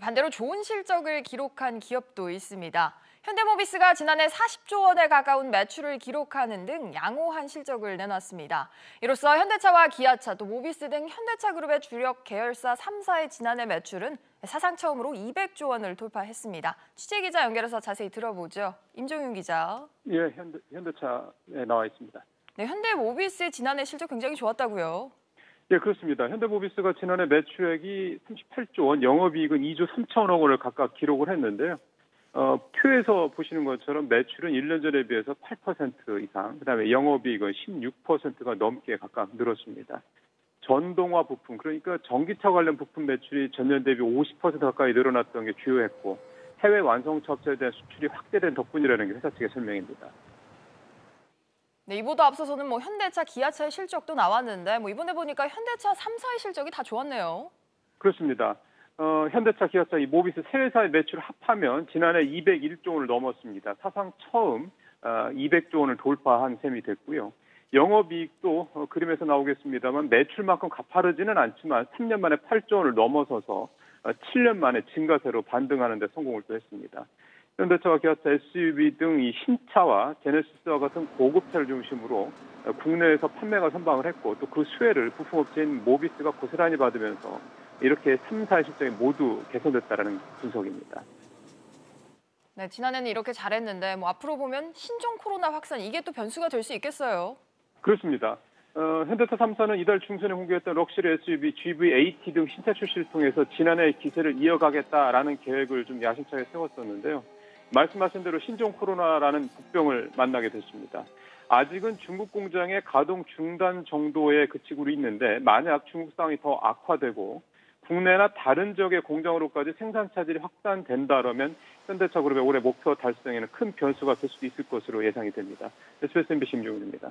반대로 좋은 실적을 기록한 기업도 있습니다. 현대모비스가 지난해 40조 원에 가까운 매출을 기록하는 등 양호한 실적을 내놨습니다. 이로써 현대차와 기아차, 또 모비스 등 현대차그룹의 주력 계열사 3사의 지난해 매출은 사상 처음으로 200조 원을 돌파했습니다. 취재기자 연결해서 자세히 들어보죠. 임종윤 기자. 예, 현대차에 나와 있습니다. 네, 현대모비스의 지난해 실적 굉장히 좋았다고요? 예, 그렇습니다. 현대모비스가 지난해 매출액이 38조 원, 영업이익은 2조 3천억 원을 각각 기록을 했는데요. 표에서 보시는 것처럼 매출은 1년 전에 비해서 8% 이상, 그다음에 영업이익은 16%가 넘게 각각 늘었습니다. 전동화 부품, 그러니까 전기차 관련 부품 매출이 전년 대비 50% 가까이 늘어났던 게 주요했고, 해외 완성차 업체에 대한 수출이 확대된 덕분이라는 게 회사 측의 설명입니다. 네, 이보다 앞서서는 현대차, 기아차의 실적도 나왔는데 이번에 보니까 현대차 3사의 실적이 다 좋았네요. 그렇습니다. 현대차, 기아차, 이 모비스 세 회사의 매출을 합하면 지난해 201조 원을 넘었습니다. 사상 처음 200조 원을 돌파한 셈이 됐고요. 영업이익도 그림에서 나오겠습니다만 매출만큼 가파르지는 않지만 3년 만에 8조 원을 넘어서서 7년 만에 증가세로 반등하는 데 성공을 또 했습니다. 현대차와 기아차, SUV 등 이 신차와 제네시스와 같은 고급차를 중심으로 국내에서 판매가 선방을 했고, 또 그 수혜를 부품업체인 모비스가 고스란히 받으면서 이렇게 3사의 실적이 모두 개선됐다는 분석입니다. 네, 지난해는 이렇게 잘했는데 앞으로 보면 신종 코로나 확산, 이게 또 변수가 될 수 있겠어요? 그렇습니다. 현대차 3사는 이달 중순에 공개했던 럭셔리 SUV GV80 등 신차 출시를 통해서 지난해 기세를 이어가겠다라는 계획을 좀 야심차게 세웠었는데요. 말씀하신 대로 신종 코로나라는 국병을 만나게 됐습니다. 아직은 중국 공장의 가동 중단 정도에 그치고 있는데, 만약 중국 상황이 더 악화되고 국내나 다른 지역의 공장으로까지 생산 차질이 확산된다라면 현대차 그룹의 올해 목표 달성에는 큰 변수가 될 수도 있을 것으로 예상이 됩니다. SBS MBC 임종윤입니다.